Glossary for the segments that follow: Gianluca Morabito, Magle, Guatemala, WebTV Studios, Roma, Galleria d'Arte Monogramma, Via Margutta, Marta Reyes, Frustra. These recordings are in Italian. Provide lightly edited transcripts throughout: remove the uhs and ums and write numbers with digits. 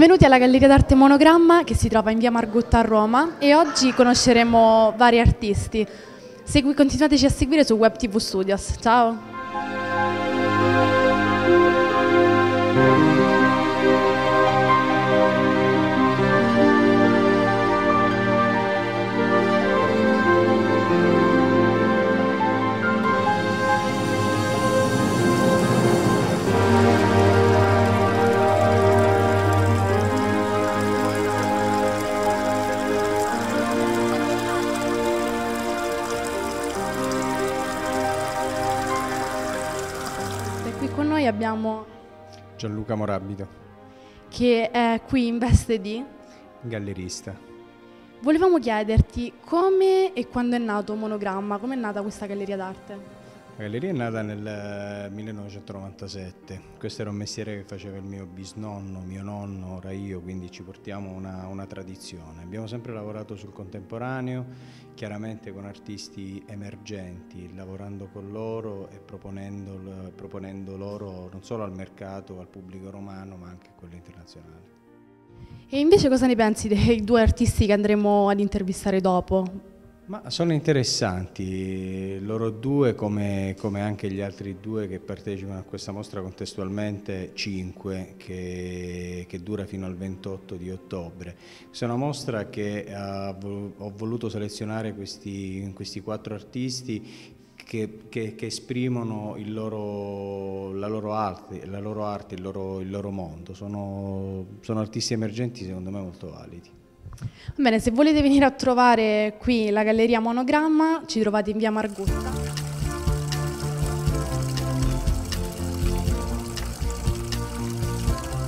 Benvenuti alla Galleria d'Arte Monogramma che si trova in Via Margutta a Roma e oggi conosceremo vari artisti. Continuateci a seguire su WebTV Studios. Ciao! Con noi abbiamo Gianluca Morabito, che è qui in veste di gallerista. Volevamo chiederti come e quando è nato Monogramma, come è nata questa galleria d'arte? La galleria è nata nel 1997, questo era un mestiere che faceva il mio bisnonno, mio nonno, ora io, quindi ci portiamo una tradizione. Abbiamo sempre lavorato sul contemporaneo, chiaramente con artisti emergenti, lavorando con loro e proponendo loro non solo al mercato, al pubblico romano, ma anche a quello internazionale. E invece cosa ne pensi dei due artisti che andremo ad intervistare dopo? Ma sono interessanti, loro due come anche gli altri due che partecipano a questa mostra, contestualmente 5 che dura fino al 28 di ottobre. È una mostra che ho voluto selezionare questi 4 artisti che esprimono la loro arte, il loro mondo. Sono artisti emergenti secondo me molto validi. Bene, se volete venire a trovare qui la Galleria Monogramma, ci trovate in Via Margutta.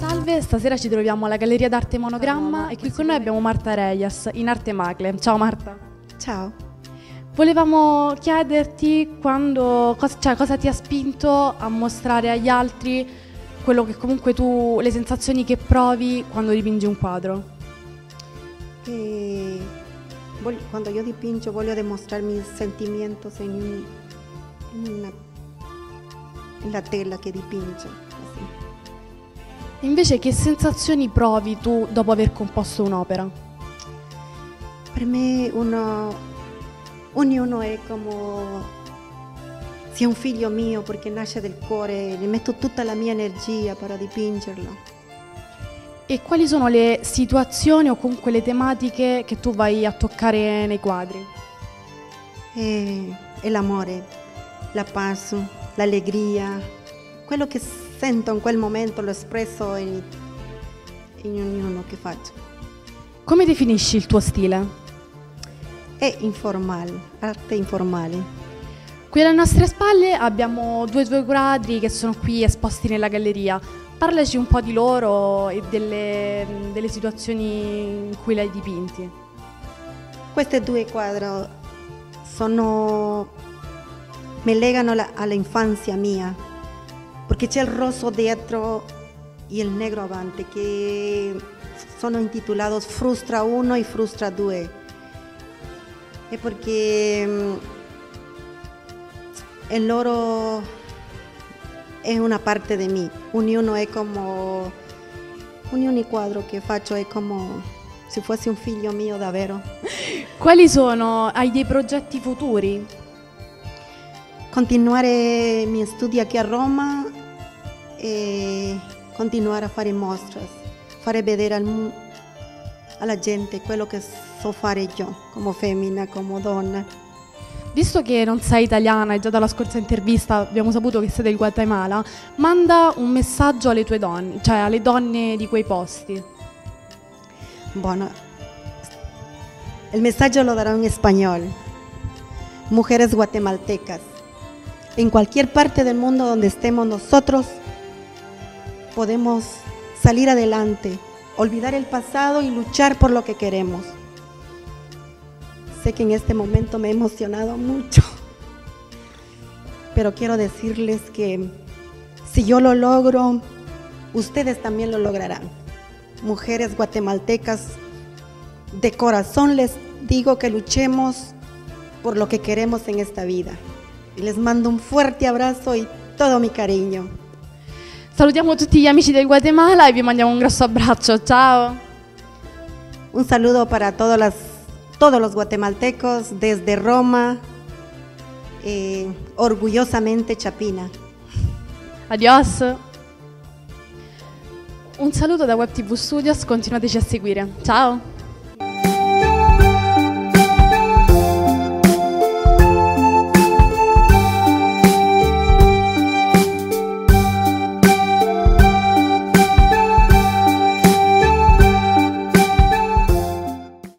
Salve, stasera ci troviamo alla Galleria d'Arte Monogramma e qui con noi abbiamo Marta Reyes, in arte Magle. Ciao Marta. Ciao. Volevamo chiederti cosa ti ha spinto a mostrare agli altri quello che comunque tu, le sensazioni che provi quando dipingi un quadro. Cuando yo dipingo, voy a demostrar mis sentimientos en la tela que dipingo. Así. Invece, ¿qué sensazioni provi tu dopo aver composto un'opera? Per me, ognuno è come se è un figlio mio perché nasce del cuore, le metto tutta la mia energia per dipingerlo. E quali sono le situazioni o comunque le tematiche che tu vai a toccare nei quadri? È l'amore, la pace, l'allegria, quello che sento in quel momento lo espresso in ognuno che faccio. Come definisci il tuo stile? È informale, arte informale. Qui alle nostre spalle abbiamo due quadri che sono qui esposti nella galleria. Parlaci un po' di loro e delle situazioni in cui li hai dipinti. Questi due quadri mi legano all'infanzia mia, perché c'è il rosso dietro e il negro avanti, che sono intitolati Frustra 1 e Frustra 2. È perché il loro... è una parte di me, ogni quadro che faccio è come se fosse un figlio mio davvero. Quali sono? Hai dei progetti futuri? Continuare i miei studi qui a Roma e continuare a fare mostre, fare vedere alla gente quello che so fare io, come femmina, come donna. Visto che non sei italiana e già dalla scorsa intervista abbiamo saputo che sei del Guatemala, manda un messaggio alle tue donne, cioè alle donne di quei posti. Bueno, il messaggio lo darò in spagnolo. Mujeres guatemaltecas, en cualquier parte del mundo donde estemos nosotros, podemos salir adelante, olvidar el pasado y luchar por lo que queremos. Sé que en este momento me he emocionado mucho, pero quiero decirles que si yo lo logro, ustedes también lo lograrán. Mujeres guatemaltecas, de corazón les digo que luchemos por lo que queremos en esta vida. Les mando un fuerte abrazo y todo mi cariño. Salutiamo tutti gli amici del Guatemala e vi mandiamo un grosso abbraccio. Ciao. Un saludo para todos los guatemaltecos desde Roma, orgullosamente Chapina. Adios. Un saluto da WebTV Studios, continuateci a seguire. Ciao.